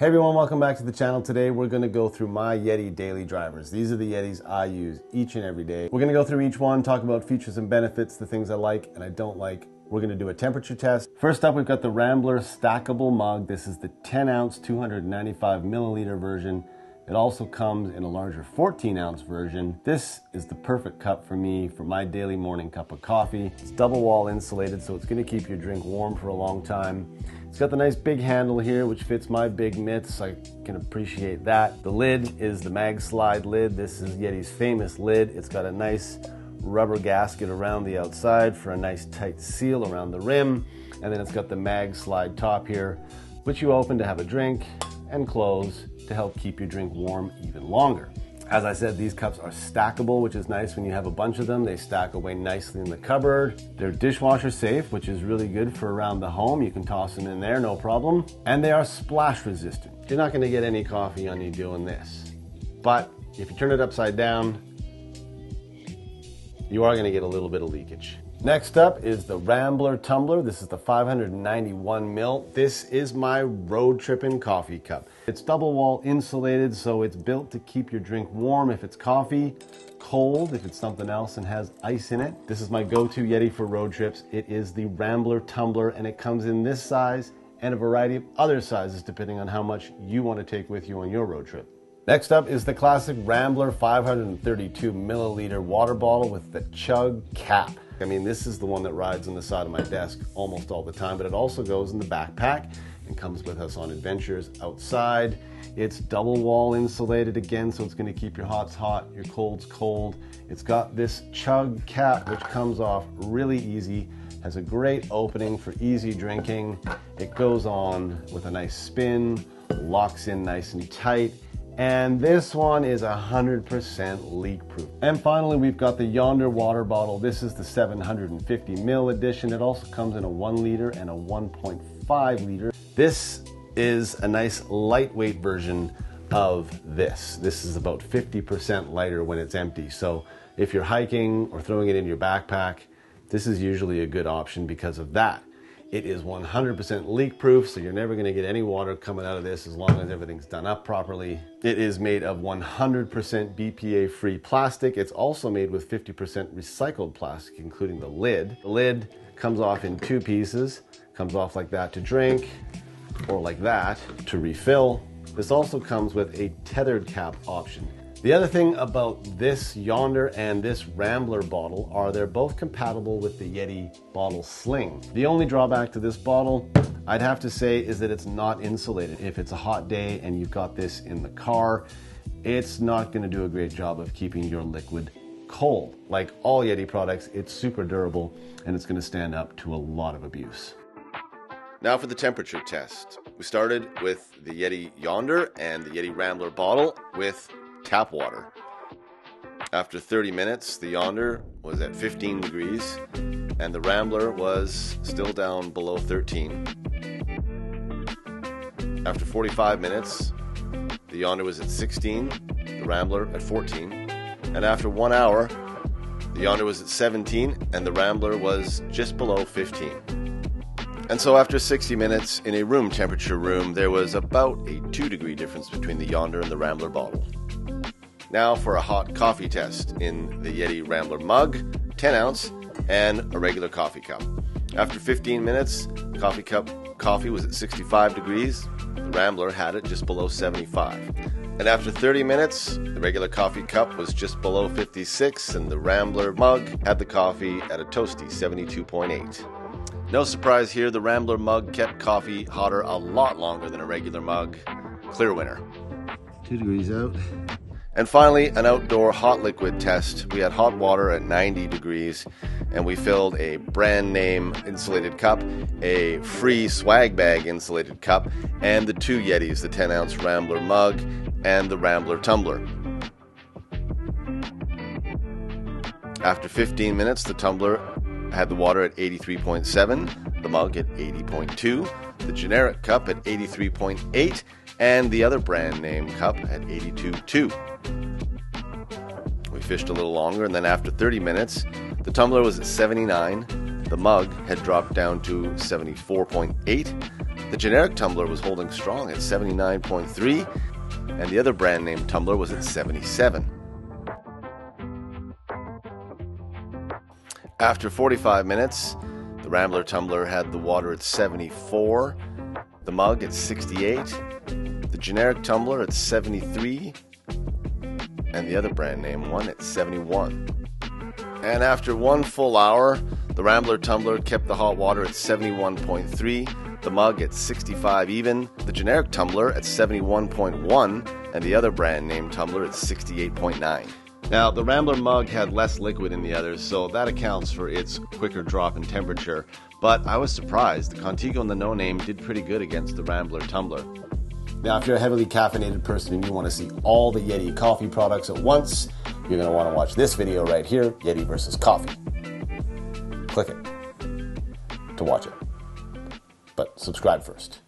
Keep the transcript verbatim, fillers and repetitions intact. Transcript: Hey everyone, welcome back to the channel. Today we're going to go through my Yeti daily drivers. These are the Yetis I use each and every day. We're going to go through each one, talk about features and benefits, the things I like and I don't like. We're going to do a temperature test. First up, we've got the Rambler stackable mug. This is the ten ounce, two hundred ninety-five milliliter version. It also comes in a larger fourteen ounce version. This is the perfect cup for me for my daily morning cup of coffee. It's double wall insulated, so it's gonna keep your drink warm for a long time. It's got the nice big handle here, which fits my big mitts. I can appreciate that. The lid is the Mag Slide lid. This is Yeti's famous lid. It's got a nice rubber gasket around the outside for a nice tight seal around the rim. And then it's got the Mag Slide top here, which you open to have a drink and close to help keep your drink warm even longer. As I said, these cups are stackable, which is nice when you have a bunch of them. They stack away nicely in the cupboard. They're dishwasher safe, which is really good for around the home. You can toss them in there, no problem. And they are splash resistant. You're not gonna get any coffee on you doing this. But if you turn it upside down, you are gonna get a little bit of leakage. Next up is the Rambler tumbler. This is the five hundred ninety-one mil. This is my road tripping coffee cup. It's double wall insulated, so it's built to keep your drink warm if it's coffee, cold if it's something else and has ice in it. This is my go-to Yeti for road trips. It is the Rambler tumbler, and it comes in this size and a variety of other sizes depending on how much you want to take with you on your road trip. Next up is the classic Rambler five hundred thirty-two milliliter water bottle with the Chug Cap. I mean, this is the one that rides on the side of my desk almost all the time, but it also goes in the backpack and comes with us on adventures outside. It's double wall insulated again, so it's gonna keep your hots hot, your colds cold. It's got this Chug Cap, which comes off really easy, has a great opening for easy drinking. It goes on with a nice spin, locks in nice and tight. And this one is one hundred percent leak proof. And finally, we've got the Yonder water bottle. This is the seven hundred fifty mil edition. It also comes in a one liter and a one point five liter. This is a nice lightweight version of this. This is about fifty percent lighter when it's empty. So if you're hiking or throwing it in your backpack, this is usually a good option because of that. It is one hundred percent leak proof, so you're never gonna get any water coming out of this as long as everything's done up properly. It is made of one hundred percent B P A-free plastic. It's also made with fifty percent recycled plastic, including the lid. The lid comes off in two pieces, comes off like that to drink, or like that to refill. This also comes with a tethered cap option. The other thing about this Yonder and this Rambler bottle are they're both compatible with the Yeti bottle sling. The only drawback to this bottle, I'd have to say, is that it's not insulated. If it's a hot day and you've got this in the car, it's not gonna do a great job of keeping your liquid cold. Like all Yeti products, it's super durable and it's gonna stand up to a lot of abuse. Now for the temperature test. We started with the Yeti Yonder and the Yeti Rambler bottle with tap water. After thirty minutes, the Yonder was at fifteen degrees and the Rambler was still down below thirteen. After forty-five minutes, the Yonder was at sixteen, the Rambler at fourteen, and after one hour, the Yonder was at seventeen and the Rambler was just below fifteen. And so after sixty minutes in a room temperature room, there was about a two degree difference between the Yonder and the Rambler bottle. Now for a hot coffee test in the Yeti Rambler mug, ten ounce, and a regular coffee cup. After fifteen minutes, coffee cup coffee was at sixty-five degrees. The Rambler had it just below seventy-five. And after thirty minutes, the regular coffee cup was just below fifty-six, and the Rambler mug had the coffee at a toasty seventy-two point eight. No surprise here, the Rambler mug kept coffee hotter a lot longer than a regular mug. Clear winner. Two degrees out. And finally, an outdoor hot liquid test. We had hot water at ninety degrees and we filled a brand name insulated cup, a free swag bag insulated cup, and the two Yetis, the ten ounce Rambler mug and the Rambler tumbler. After fifteen minutes, the tumbler had the water at eighty-three point seven, the mug at eighty point two, the generic cup at eighty-three point eight, and the other brand name cup at eighty-two point two. We fished a little longer, and then after thirty minutes, the tumbler was at seventy-nine, the mug had dropped down to seventy-four point eight, The generic tumbler was holding strong at seventy-nine point three, and the other brand name tumbler was at seventy-seven. After forty-five minutes, the Rambler tumbler had the water at seventy-four, the mug at sixty-eight, the generic tumbler at seventy-three, and the other brand name one at seventy-one. And after one full hour, the Rambler tumbler kept the hot water at seventy-one point three, the mug at sixty-five even, the generic tumbler at seventy-one point one, and the other brand name tumbler at sixty-eight point nine. Now, the Rambler mug had less liquid in the others, so that accounts for its quicker drop in temperature. But I was surprised. The Contigo and the No Name did pretty good against the Rambler tumbler. Now, if you're a heavily caffeinated person and you want to see all the Yeti coffee products at once, you're going to want to watch this video right here, Yeti versus Coffee. Click it to watch it, but subscribe first.